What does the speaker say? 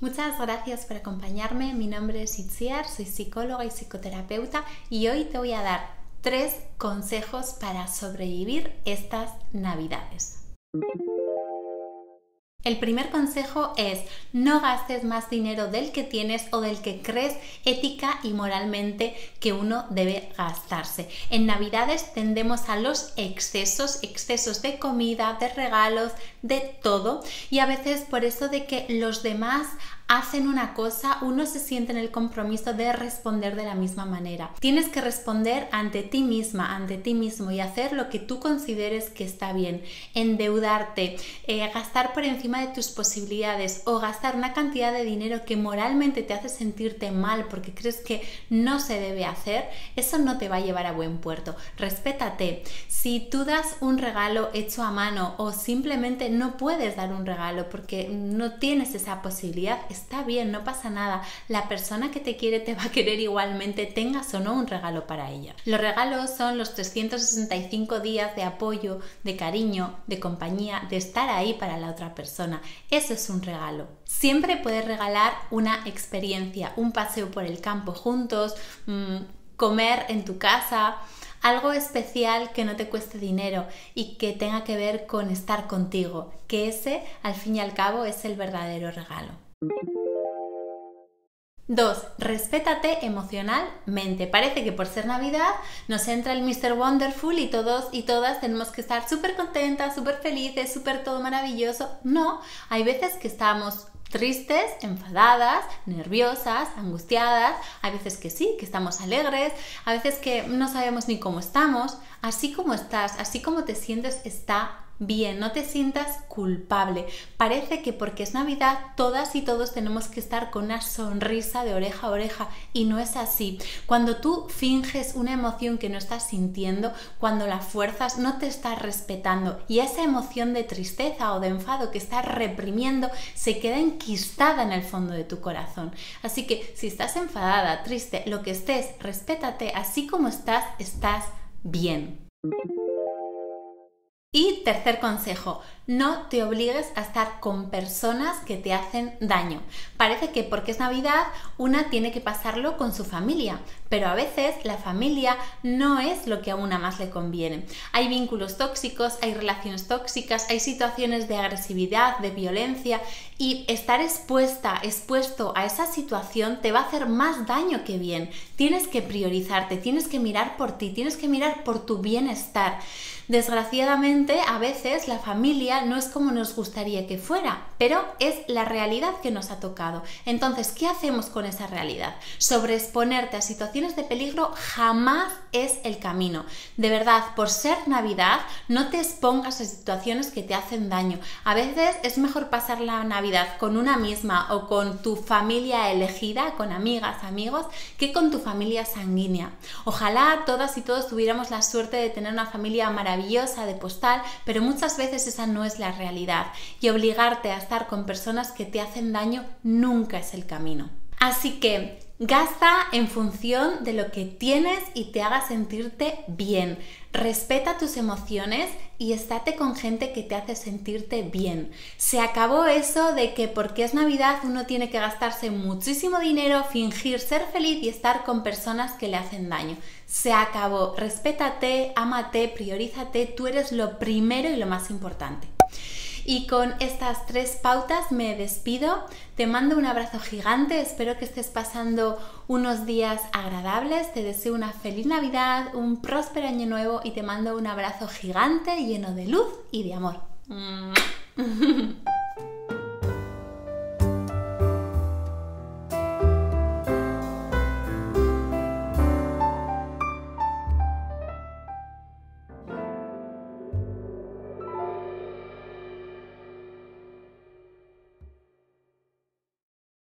Muchas gracias por acompañarme, mi nombre es Itziar, soy psicóloga y psicoterapeuta y hoy te voy a dar 3 consejos para sobrevivir estas Navidades. El primer consejo es no gastes más dinero del que tienes o del que crees ética y moralmente que uno debe gastarse. En Navidades tendemos a los excesos de comida, de regalos, de todo, y a veces por eso de que los demás hacen una cosa, uno se siente en el compromiso de responder de la misma manera. Tienes que responder ante ti misma, ante ti mismo y hacer lo que tú consideres que está bien. Endeudarte, gastar por encima de tus posibilidades o gastar una cantidad de dinero que moralmente te hace sentirte mal porque crees que no se debe hacer, eso no te va a llevar a buen puerto. Respétate. Si tú das un regalo hecho a mano o simplemente no puedes dar un regalo porque no tienes esa posibilidad, está bien, no pasa nada. La persona que te quiere te va a querer igualmente, tengas o no un regalo para ella. Los regalos son los 365 días de apoyo, de cariño, de compañía, de estar ahí para la otra persona. Eso es un regalo. Siempre puedes regalar una experiencia, un paseo por el campo juntos, comer en tu casa, algo especial que no te cueste dinero y que tenga que ver con estar contigo, que ese, al fin y al cabo, es el verdadero regalo. 2. Respétate emocionalmente. Parece que por ser Navidad nos entra el Mr. Wonderful y todos y todas tenemos que estar súper contentas, súper felices, súper todo maravilloso. No, hay veces que estamos tristes, enfadadas, nerviosas, angustiadas, hay veces que sí, que estamos alegres, a veces que no sabemos ni cómo estamos. Así como estás, así como te sientes, está bien, no te sientas culpable. Parece que porque es Navidad todas y todos tenemos que estar con una sonrisa de oreja a oreja y no es así. Cuando tú finges una emoción que no estás sintiendo, cuando la fuerzas, no te estás respetando y esa emoción de tristeza o de enfado que estás reprimiendo se queda enquistada en el fondo de tu corazón. Así que si estás enfadada, triste, lo que estés, respétate, así como estás, estás bien. Y tercer consejo, no te obligues a estar con personas que te hacen daño. Parece que porque es Navidad una tiene que pasarlo con su familia, pero a veces la familia no es lo que a una más le conviene. Hay vínculos tóxicos, hay relaciones tóxicas, hay situaciones de agresividad, de violencia y estar expuesto a esa situación te va a hacer más daño que bien. Tienes que priorizarte, tienes que mirar por ti, tienes que mirar por tu bienestar. Desgraciadamente, a veces la familia no es como nos gustaría que fuera, pero es la realidad que nos ha tocado. Entonces, ¿qué hacemos con esa realidad? Sobreexponerte a situaciones de peligro jamás es el camino. De verdad, por ser Navidad, no te expongas a situaciones que te hacen daño. A veces es mejor pasar la Navidad con una misma o con tu familia elegida, con amigas, amigos, que con tu familia sanguínea. Ojalá todas y todos tuviéramos la suerte de tener una familia maravillosa de postal, pero muchas veces esa no es la realidad y obligarte a estar con personas que te hacen daño nunca es el camino. Así que gasta en función de lo que tienes y te haga sentirte bien. Respeta tus emociones y estate con gente que te hace sentirte bien. Se acabó eso de que porque es Navidad uno tiene que gastarse muchísimo dinero, fingir ser feliz y estar con personas que le hacen daño. Se acabó. Respétate, ámate, priorízate, tú eres lo primero y lo más importante. Y con estas 3 pautas me despido, te mando un abrazo gigante, espero que estés pasando unos días agradables, te deseo una feliz Navidad, un próspero año nuevo y te mando un abrazo gigante lleno de luz y de amor.